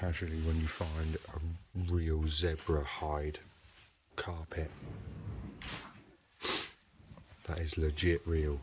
casually when you find a real zebra hide carpet. That is legit real.